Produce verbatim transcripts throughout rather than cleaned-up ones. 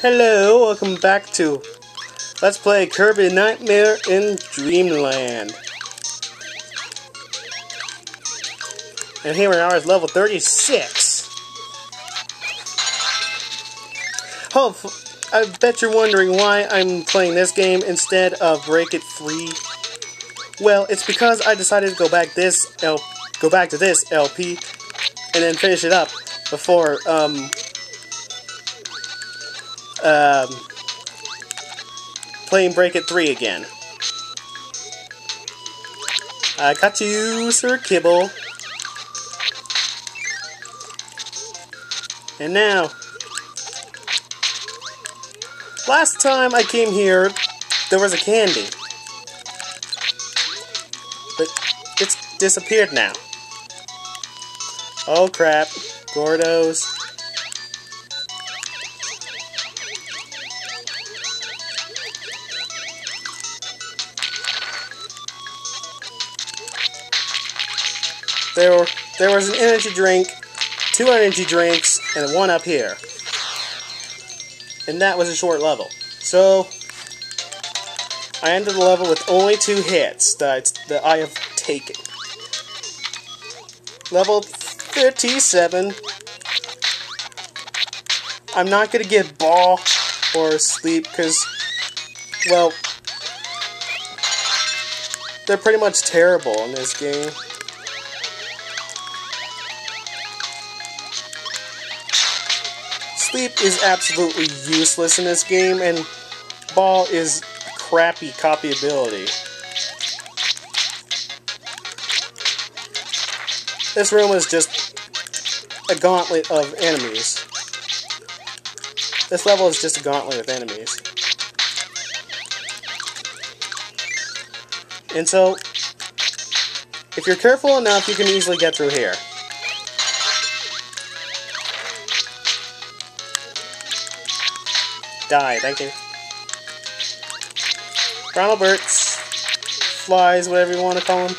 Hello, welcome back to Let's Play Kirby Nightmare in Dreamland. And here we are at level thirty-six. Oh, I bet you're wondering why I'm playing this game instead of Break It three. Well, it's because I decided to go back this L go back to this L P and then finish it up before um Um, playing Break It three again. I got you, Sir Kibble. And now, last time I came here, there was a candy. But it's disappeared now. Oh crap, Gordos. There, there was an energy drink, two energy drinks, and one up here. And that was a short level. So, I ended the level with only two hits that, that I have taken. Level thirty-seven. I'm not going to get ball or sleep because, well, they're pretty much terrible in this game. Sleep is absolutely useless in this game, and ball is crappy copyability. This room is just a gauntlet of enemies. This level is just a gauntlet of enemies. And so, if you're careful enough, you can easily get through here. Die, thank you. Ronald Burt's flies, whatever you want to call them.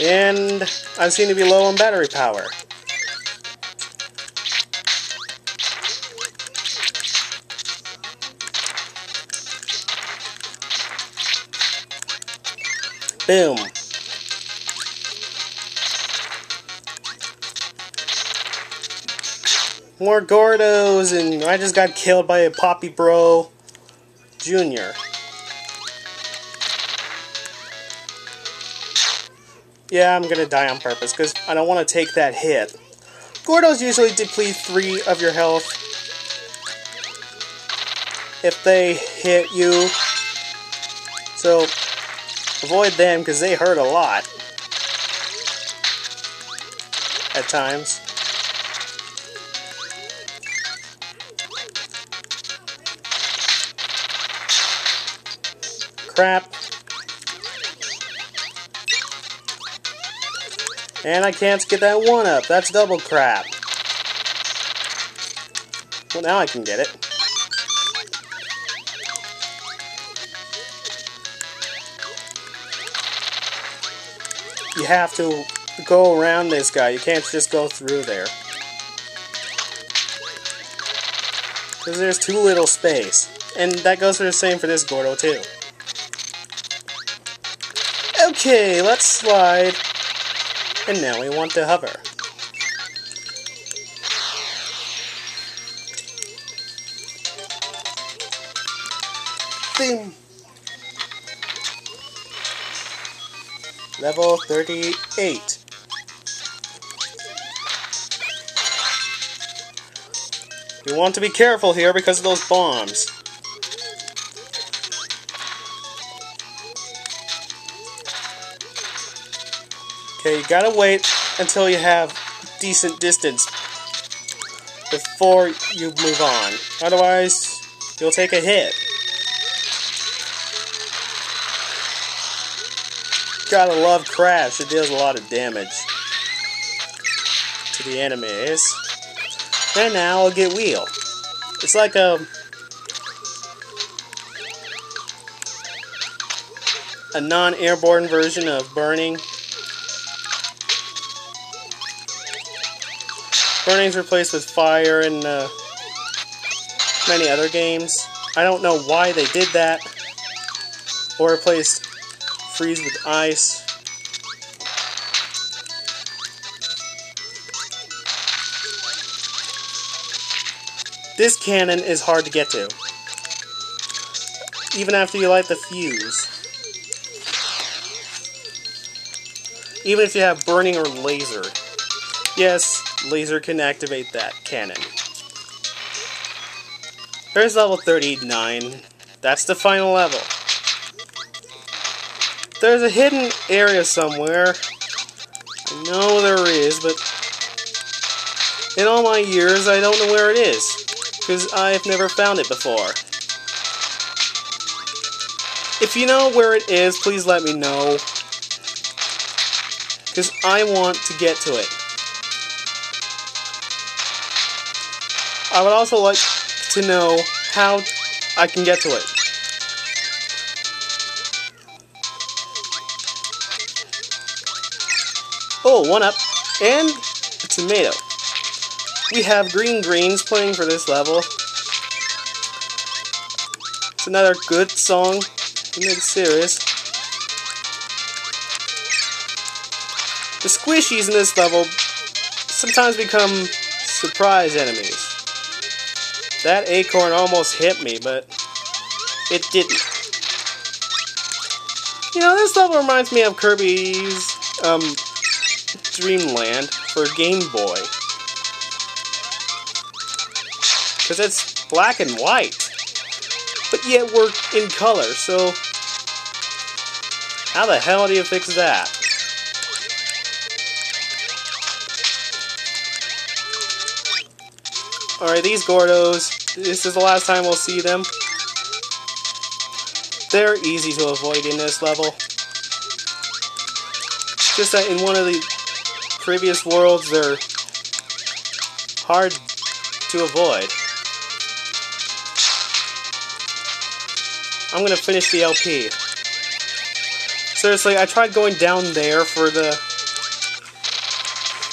And I seem to be low on battery power. Boom. More Gordos, and I just got killed by a Poppy Bro Junior. Yeah, I'm gonna die on purpose, because I don't want to take that hit. Gordos usually deplete three of your health if they hit you. So, avoid them, because they hurt a lot at times. Crap. And I can't get that one up. That's double crap. Well, now I can get it. You have to go around this guy. You can't just go through there. Because there's too little space. And that goes for the same for this Gordo, too. Okay, let's slide, and now we want to hover. Boom! Level thirty-eight. You want to be careful here because of those bombs. Okay, you gotta wait until you have decent distance before you move on. Otherwise, you'll take a hit. Gotta love Crash, it deals a lot of damage to the enemies. And now I'll get Wheel. It's like a a non-airborne version of Burning. Burning's replaced with fire and uh, many other games. I don't know why they did that, or replaced freeze with ice. This cannon is hard to get to, even after you light the fuse. Even if you have burning or laser. Yes, laser can activate that cannon. There's level thirty-nine. That's the final level. There's a hidden area somewhere. I know there is, but in all my years, I don't know where it is, because I've never found it before. If you know where it is, please let me know, because I want to get to it. I would also like to know how I can get to it. Oh, one up. And a tomato. We have Green Greens playing for this level. It's another good song in the series. The squishies in this level sometimes become surprise enemies. That acorn almost hit me, but it didn't. You know, this level reminds me of Kirby's um, Dream Land for Game Boy. Because it's black and white, but yet we're in color, so how the hell do you fix that? Alright, these Gordos, this is the last time we'll see them. They're easy to avoid in this level. Just that in one of the previous worlds, they're hard to avoid. I'm gonna finish the L P. Seriously, I tried going down there for the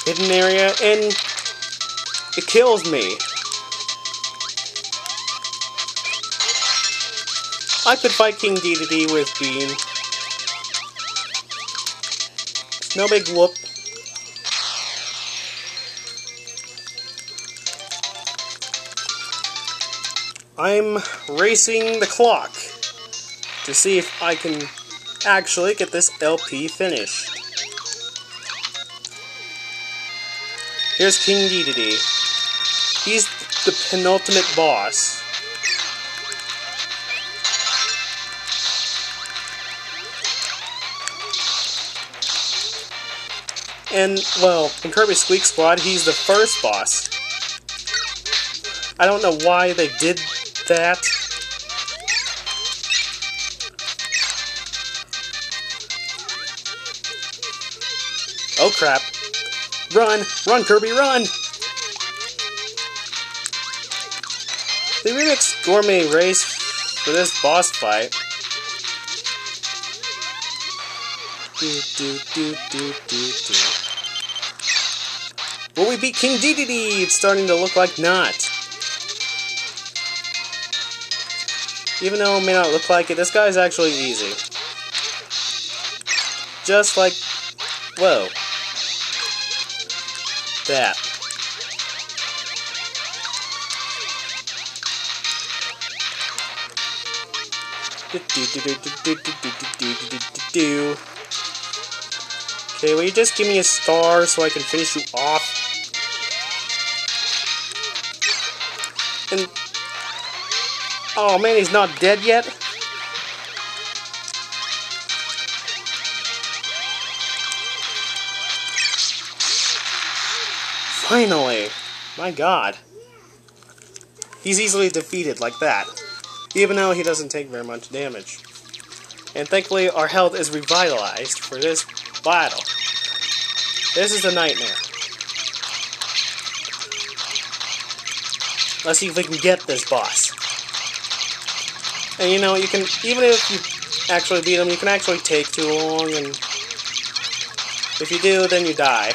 hidden area, and it kills me. I could fight King Dedede with Bean. No big whoop. I'm racing the clock to see if I can actually get this L P finished. Here's King Dedede. He's the penultimate boss. And, well, in Kirby's Squeak Squad, he's the first boss. I don't know why they did that. Oh crap. Run! Run, Kirby, run! They remixed Gourmet Race for this boss fight. Do, do, do, do, do, do. Will we beat King Dedede? It's starting to look like not. Even though it may not look like it, this guy's actually easy. Just like... whoa. That. Okay, will you just give me a star so I can finish you off? And, oh man, he's not dead yet? Finally! My god. He's easily defeated like that, even though he doesn't take very much damage. And thankfully our health is revitalized for this battle. This is a nightmare. Let's see if we can get this boss. And you know, you can, even if you actually beat him, you can actually take too long, and if you do, then you die.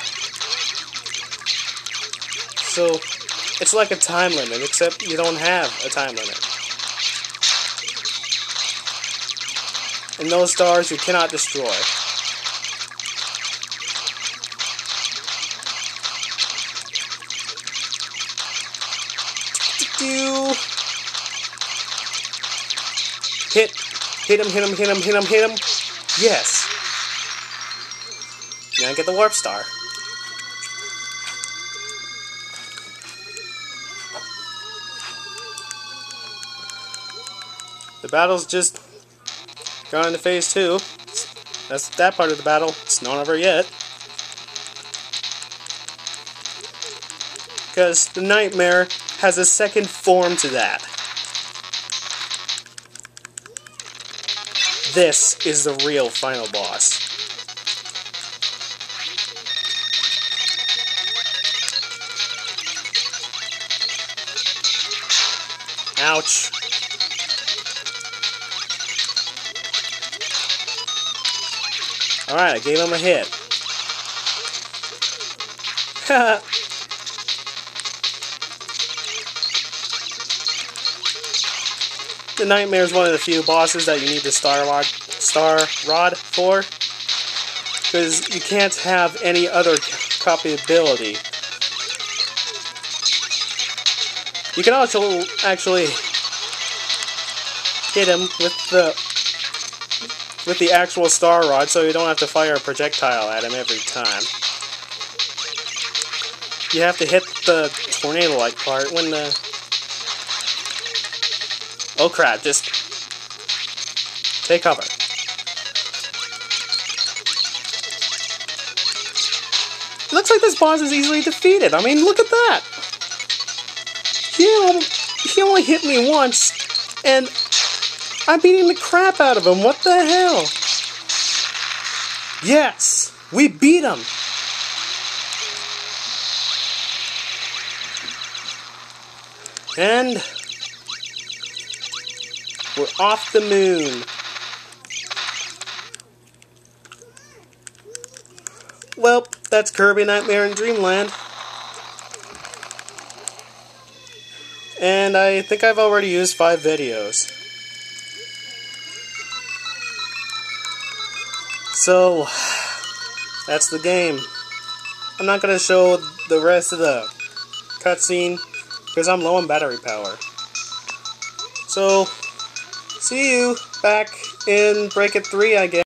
So, It's like a time limit, except you don't have a time limit. And those stars you cannot destroy. Hit, hit him, hit him, hit him, hit him, hit him. Yes. Now I get the Warp Star. The battle's just gone into phase two. That's that part of the battle. It's not over yet. Because the Nightmare has a second form to that. This is the real final boss. Ouch. Alright, I gave him a hit. Haha. The Nightmare is one of the few bosses that you need the Star Rod, Star Rod for, because you can't have any other copy ability. You can also actually hit him with the with the actual Star Rod, so you don't have to fire a projectile at him every time. You have to hit the tornado-like part when the... Oh crap, just take cover. It looks like this boss is easily defeated. I mean, look at that. He, he only hit me once, and I'm beating the crap out of him. What the hell? Yes, we beat him. And... we're off the moon. Well, that's Kirby Nightmare in Dreamland. And I think I've already used five videos. So, that's the game. I'm not going to show the rest of the cutscene because I'm low on battery power. So... see you back in Break It three, I guess.